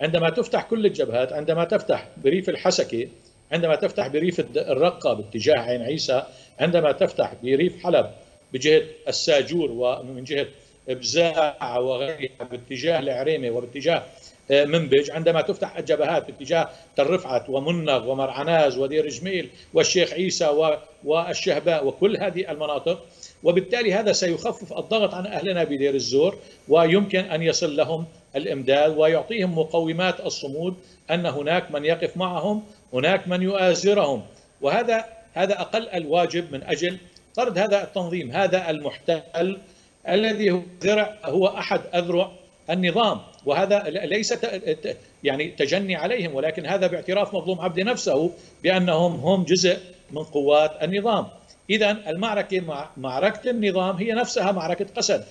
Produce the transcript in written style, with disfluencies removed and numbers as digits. عندما تفتح كل الجبهات، عندما تفتح بريف الحسكة، عندما تفتح بريف الرقة باتجاه عين عيسى، عندما تفتح بريف حلب بجهة الساجور ومن جهة بزاعة وغيرها باتجاه العريمة وباتجاه منبج، عندما تفتح الجبهات باتجاه تل رفعت ومنغ ومرعناز ودير جميل والشيخ عيسى والشهباء وكل هذه المناطق، وبالتالي هذا سيخفف الضغط عن أهلنا بدير الزور ويمكن أن يصل لهم الإمداد ويعطيهم مقومات الصمود أن هناك من يقف معهم، هناك من يؤازرهم، وهذا أقل الواجب من أجل طرد هذا التنظيم، هذا المحتل الذي هو ذرع، هو أحد أذرع النظام، وهذا ليس يعني تجني عليهم، ولكن هذا باعتراف مظلوم عبد نفسه بأنهم هم جزء من قوات النظام. إذن المعركة مع معركة النظام هي نفسها معركة قسد.